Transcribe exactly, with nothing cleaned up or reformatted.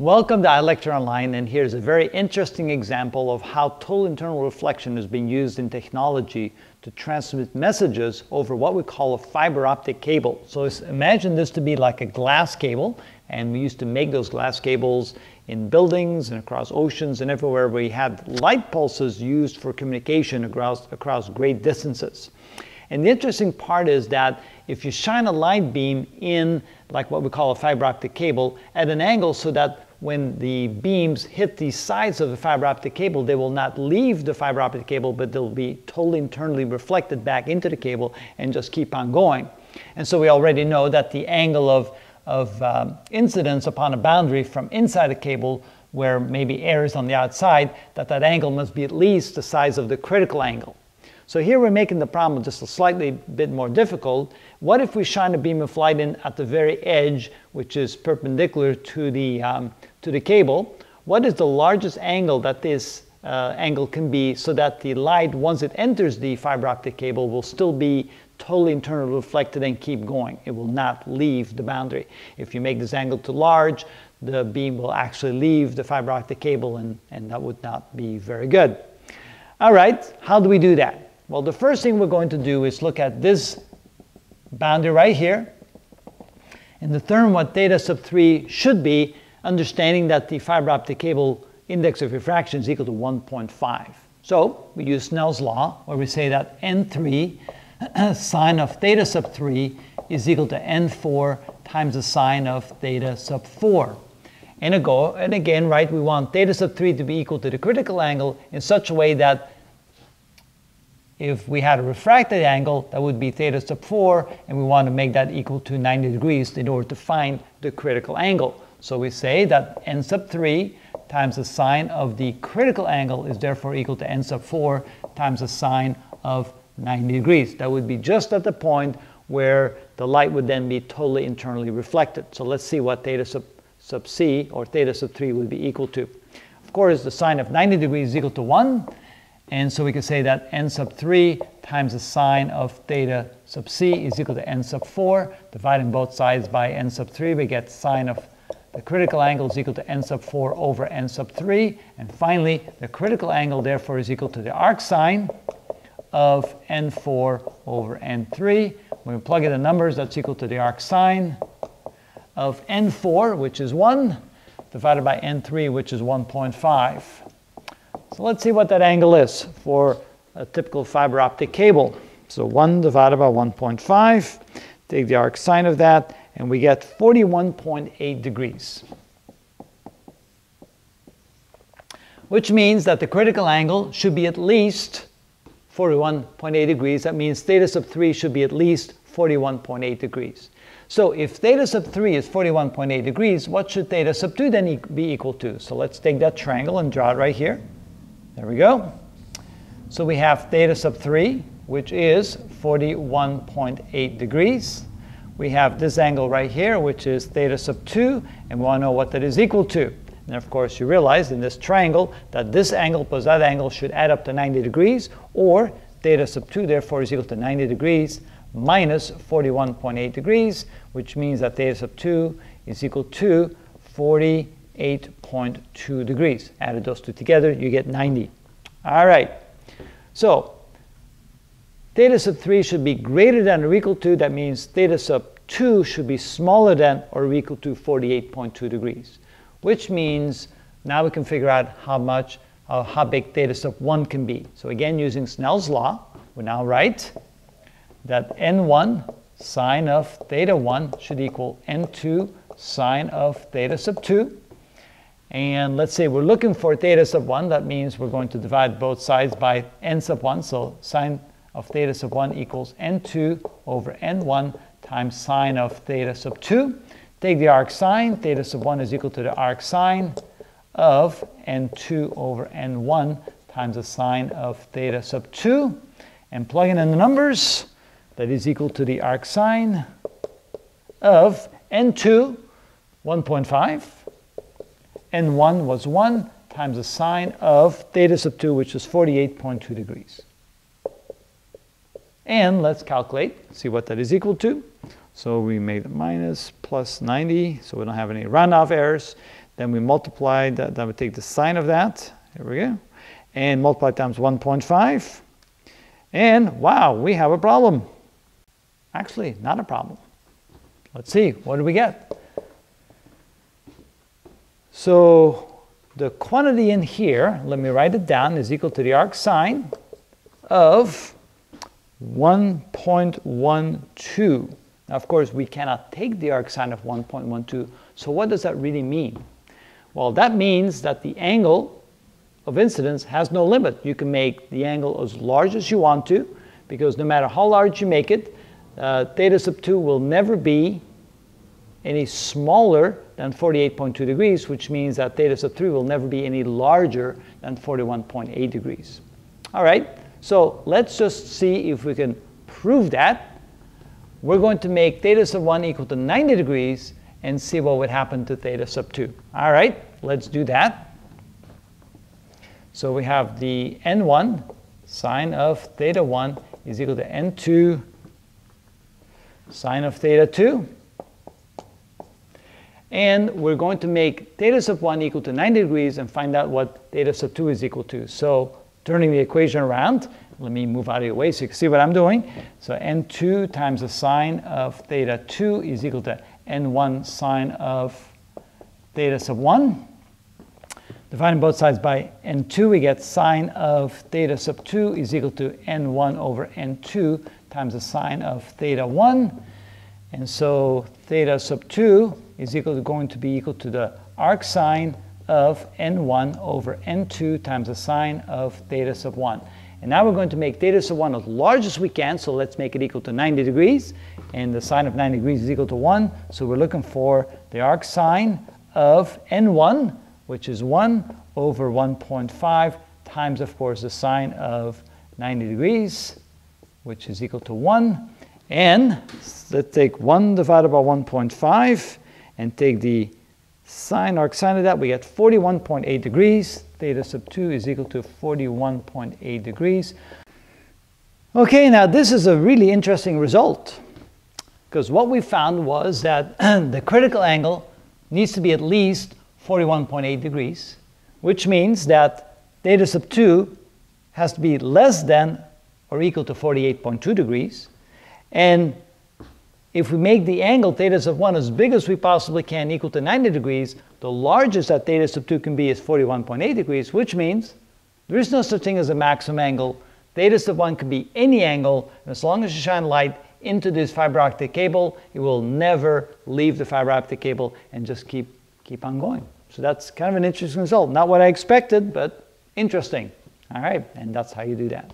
Welcome to iLecture Online, and here's a very interesting example of how total internal reflection is being used in technology to transmit messages over what we call a fiber optic cable. So imagine this to be like a glass cable, and we used to make those glass cables in buildings and across oceans and everywhere we had light pulses used for communication across, across great distances. And the interesting part is that if you shine a light beam in like what we call a fiber optic cable at an angle so that when the beams hit the sides of the fiber optic cable, they will not leave the fiber optic cable, but they'll be totally internally reflected back into the cable and just keep on going. And so we already know that the angle of, of um, incidence upon a boundary from inside the cable where maybe air is on the outside, that that angle must be at least the size of the critical angle. So here we're making the problem just a slightly bit more difficult. What if we shine a beam of light in at the very edge, which is perpendicular to the, um, to the cable? What is the largest angle that this uh, angle can be so that the light, once it enters the fiber optic cable, will still be totally internally reflected and keep going? It will not leave the boundary. If you make this angle too large, the beam will actually leave the fiber optic cable, and, and that would not be very good. All right, how do we do that? Well, the first thing we're going to do is look at this boundary right here and determine what theta sub three should be, understanding that the fiber optic cable index of refraction is equal to one point five. So we use Snell's law, where we say that N three sine of theta sub three is equal to N four times the sine of theta sub four. And, ago, and again, right, we want theta sub three to be equal to the critical angle in such a way that if we had a refracted angle, that would be theta sub four, and we want to make that equal to ninety degrees in order to find the critical angle. So we say that n sub three times the sine of the critical angle is therefore equal to n sub four times the sine of ninety degrees. That would be just at the point where the light would then be totally internally reflected. So let's see what theta sub, sub c or theta sub three would be equal to. Of course, the sine of ninety degrees is equal to one. And so we can say that n sub three times the sine of theta sub c is equal to n sub four. Dividing both sides by n sub three, we get sine of the critical angle is equal to n sub four over n sub three. And finally, the critical angle therefore is equal to the arc sine of n four over n three. When we plug in the numbers, that's equal to the arc sine of n four, which is one, divided by n three, which is one point five. So let's see what that angle is for a typical fiber optic cable. So one divided by one point five, take the arc sine of that, and we get forty-one point eight degrees. Which means that the critical angle should be at least forty-one point eight degrees. That means theta sub three should be at least forty-one point eight degrees. So if theta sub three is forty-one point eight degrees, what should theta sub two then e- be equal to? So let's take that triangle and draw it right here. There we go. So we have theta sub three, which is forty-one point eight degrees. We have this angle right here, which is theta sub two, and we want to know what that is equal to. And of course, you realize in this triangle that this angle plus that angle should add up to ninety degrees, or theta sub two therefore is equal to ninety degrees minus forty-one point eight degrees, which means that theta sub two is equal to forty-eight point two degrees. Added those two together, you get ninety. All right, so theta sub three should be greater than or equal to, that means theta sub two should be smaller than or equal to forty-eight point two degrees, which means now we can figure out how much, uh, how big theta sub one can be. So again, using Snell's law, we now write that n one sine of theta one should equal n two sine of theta sub two. And let's say we're looking for theta sub one, that means we're going to divide both sides by n sub one, so sine of theta sub one equals n two over n one times sine of theta sub two. Take the arc sine, theta sub one is equal to the arc sine of n two over n one times the sine of theta sub two, and plug in the numbers, that is equal to the arc sine of n two, one point five, n one was one, times the sine of theta sub two, which is forty-eight point two degrees. And let's calculate, see what that is equal to. So we made a minus plus ninety, so we don't have any round-off errors. Then we multiply, that, that would take the sign of that, here we go, and multiply times one point five. And wow, we have a problem. Actually, not a problem. Let's see, what do we get? So the quantity in here, let me write it down, is equal to the arc sine of one point one two. Now, of course, we cannot take the arc sine of one point one two, so what does that really mean? Well, that means that the angle of incidence has no limit. You can make the angle as large as you want to, because no matter how large you make it, uh, theta sub two will never be any smaller than forty-eight point two degrees, which means that theta sub three will never be any larger than forty-one point eight degrees. All right, so let's just see if we can prove that. We're going to make theta sub one equal to ninety degrees and see what would happen to theta sub two. All right, let's do that. So we have the n one sine of theta one is equal to n two sine of theta two. And we're going to make theta sub one equal to ninety degrees and find out what theta sub two is equal to. So turning the equation around, let me move out of your way so you can see what I'm doing. So n two times the sine of theta two is equal to n one sine of theta sub one. Dividing both sides by n two, we get sine of theta sub two is equal to n one over n two times the sine of theta one. And so theta sub two is equal to, going to be equal to the arc sine of n one over n two times the sine of theta sub one. And now we're going to make theta sub one as large as we can, so let's make it equal to ninety degrees. And the sine of ninety degrees is equal to one, so we're looking for the arc sine of n one, which is one over one point five times, of course, the sine of ninety degrees, which is equal to one. And let's take one divided by one point five and take the sine arc sine of that, we get forty-one point eight degrees. Theta sub two is equal to forty-one point eight degrees. Okay, now this is a really interesting result, because what we found was that the critical angle needs to be at least forty-one point eight degrees, which means that theta sub two has to be less than or equal to forty-eight point two degrees. And if we make the angle theta sub one as big as we possibly can, equal to ninety degrees, the largest that theta sub two can be is forty-one point eight degrees, which means there is no such thing as a maximum angle. Theta sub one can be any angle, and as long as you shine light into this fiber optic cable, it will never leave the fiber optic cable and just keep, keep on going. So that's kind of an interesting result. Not what I expected, but interesting. All right, and that's how you do that.